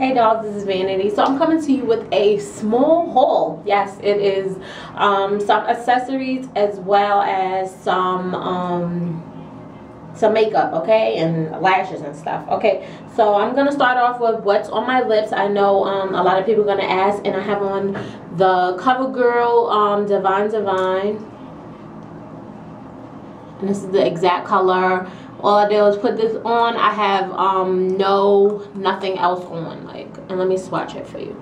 Hey dolls, this is Vanity. So I'm coming to you with a small haul. Yes, it is some accessories as well as some makeup, okay, and lashes and stuff. Okay, so I'm gonna start off with what's on my lips. I know a lot of people are gonna ask, and I have on the CoverGirl Divine, and this is the exact color. All I did was put this on. I have nothing else on, like, and let me swatch it for you.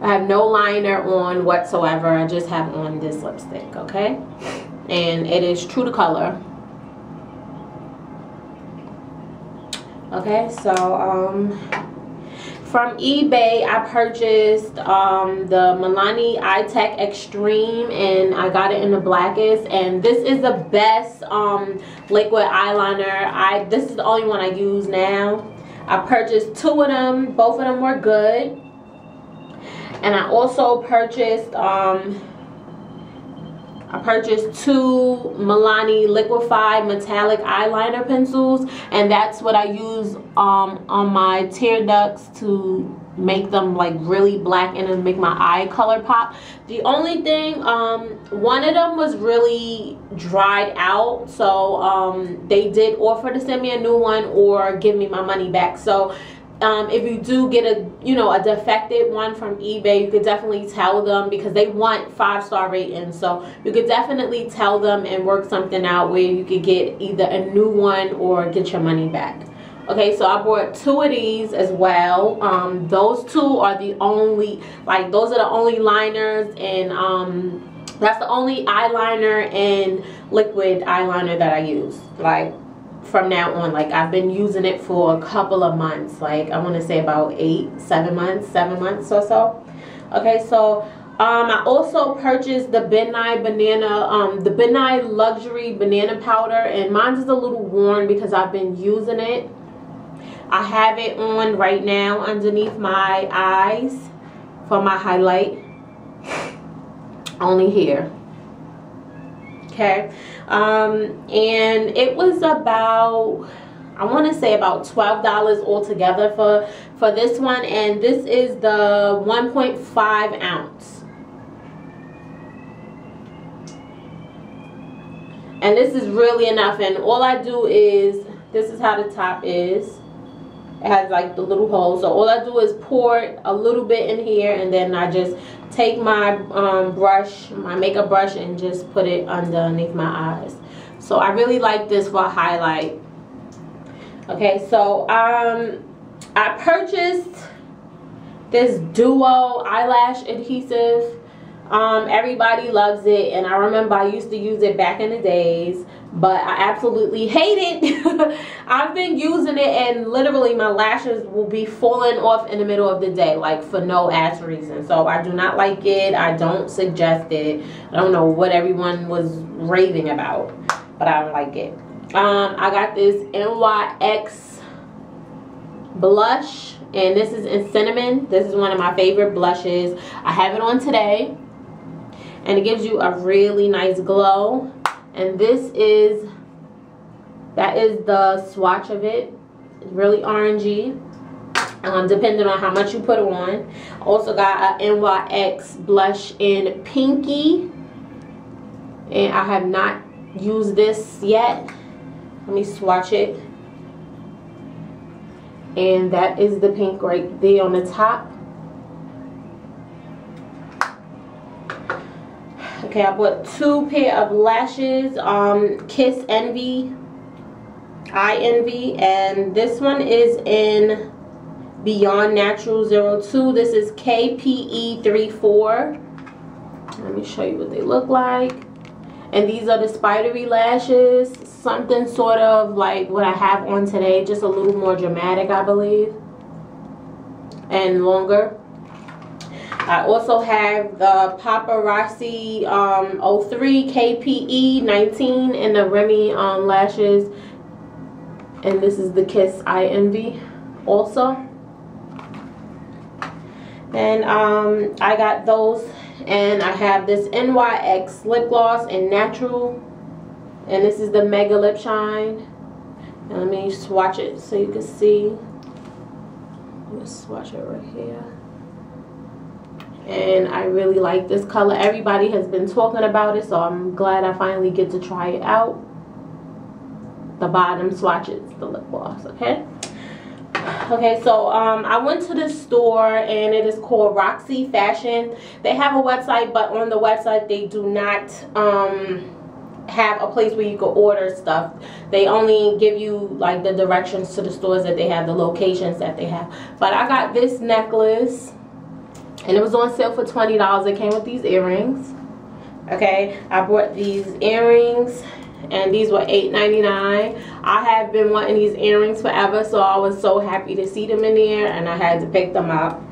I have no liner on whatsoever. I just have on this lipstick, okay? And it is true to color. Okay, so from eBay, I purchased the Milani Eye Tech Extreme, and I got it in the blackest. And this is the best liquid eyeliner. This is the only one I use now. I purchased two of them. Both of them were good. And I also purchased two Milani liquefied metallic eyeliner pencils, and that's what I use on my tear ducts to make them like really black and then make my eye color pop. The only thing, one of them was really dried out, so they did offer to send me a new one or give me my money back. So if you do get a defective one from eBay, you could definitely tell them, because they want 5-star ratings. So you could definitely tell them and work something out where you could get either a new one or get your money back. Okay, so I bought two of these as well. Those two are the only, like, those are the only liners, and that's the only eyeliner and liquid eyeliner that I use. Like, from now on, like, I've been using it for a couple of months, like I want to say about 7 months or so. Okay, so I also purchased the Ben Nye luxury banana powder, and mine is a little worn because I've been using it. I have it on right now underneath my eyes for my highlight only here. Okay, and it was about, I want to say about $12 altogether for this one, and this is the 1.5 ounce. And this is really enough, and all I do is, this is how the top is. It has like the little holes, so all I do is pour a little bit in here, and then I just take my makeup brush, and just put it underneath my eyes. So I really like this for a highlight. Okay, so I purchased this duo eyelash adhesive. Everybody loves it, and I remember I used to use it back in the days, but I absolutely hate it. I've been using it, and literally my lashes will be falling off in the middle of the day, like, for no ass reason. So I do not like it. I don't suggest it. I don't know what everyone was raving about, but I don't like it. I got this NYX blush, and this is in cinnamon. This is one of my favorite blushes. I have it on today, and it gives you a really nice glow. And that is the swatch of it. It's really orangey, depending on how much you put on. Also got a NYX blush in Pinky, and I have not used this yet. Let me swatch it. And that is the pink right there on the top. Okay, I bought two pair of lashes, Kiss Envy, Eye Envy, and this one is in Beyond Natural 02. This is KPE34. Let me show you what they look like. And these are the spidery lashes, something sort of like what I have on today, just a little more dramatic, I believe, and longer. I also have the Paparazzi 03 KPE 19 and the Remy lashes. And this is the Kiss Eye Envy also. And I got those. And I have this NYX lip gloss in Natural. And this is the Mega Lip Shine. And let me swatch it so you can see. I'm gonna swatch it right here. And I really like this color. Everybody has been talking about it, so I'm glad I finally get to try it out. The bottom swatches the lip gloss, okay? Okay, so I went to this store, and it is called Roxx Fashion. They have a website, but on the website they do not have a place where you can order stuff. They only give you like the directions to the stores that they have, the locations that they have. But I got this necklace, and it was on sale for $20. It came with these earrings. Okay, I bought these earrings, and these were $8.99. I have been wanting these earrings forever, so I was so happy to see them in there, and I had to pick them up.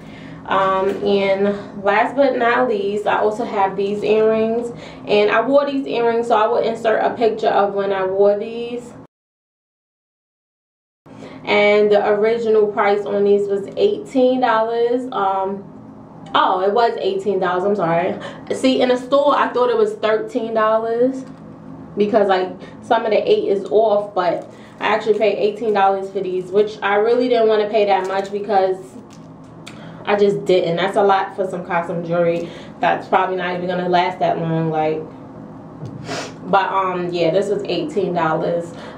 And last but not least, I also have these earrings, and I wore these earrings, so I will insert a picture of when I wore these. And the original price on these was $18. Oh, it was $18, I'm sorry. See, in the store, I thought it was $13. Because like some of the 8 is off, but I actually paid $18 for these, which I really didn't want to pay that much because I just didn't. That's a lot for some custom jewelry that's probably not even gonna last that long, like. But yeah, this was $18.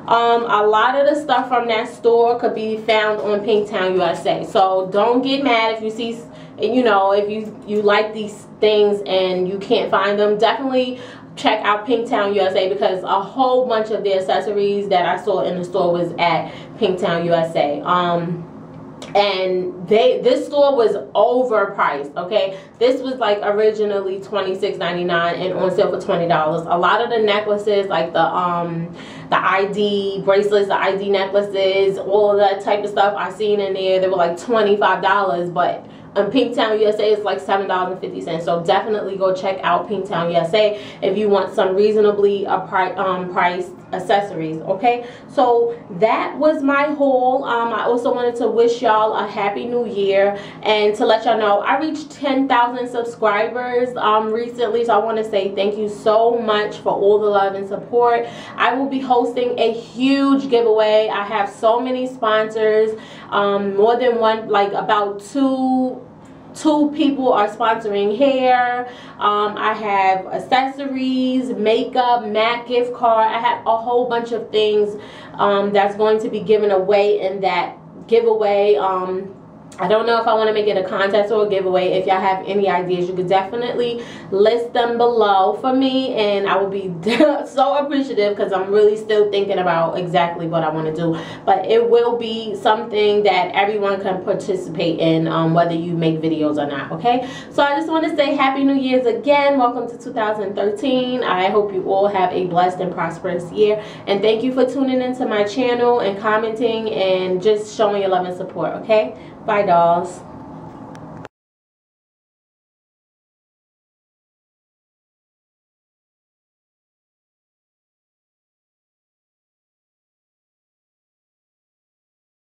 A lot of the stuff from that store could be found on Pinktown USA, so don't get mad if you see, you know, if you like these things and you can't find them. Definitely check out Pinktown USA, because a whole bunch of the accessories that I saw in the store was at Pinktown USA. And this store was overpriced, okay? This was like originally $26.99 and on sale for $20. A lot of the necklaces, like the ID bracelets, the ID necklaces, all that type of stuff I seen in there, they were like $25, but on Pinktown USA it's like $7.50. So definitely go check out Pinktown USA if you want some reasonably priced accessories, okay? So that was my haul. I also wanted to wish y'all a happy new year, and to let y'all know I reached 10,000 subscribers recently, so I want to say thank you so much for all the love and support. I will be hosting a huge giveaway. I have so many sponsors, more than one, like about two people are sponsoring hair. I have accessories, makeup, MAC gift card. I have a whole bunch of things that's going to be given away in that giveaway. I don't know if I want to make it a contest or a giveaway. If y'all have any ideas, you could definitely list them below for me, and I will be so appreciative, because I'm really still thinking about exactly what I want to do. But it will be something that everyone can participate in, whether you make videos or not, okay? So I just want to say Happy New Year's again. Welcome to 2013. I hope you all have a blessed and prosperous year. And thank you for tuning into my channel and commenting and just showing your love and support, okay? Bye, dolls.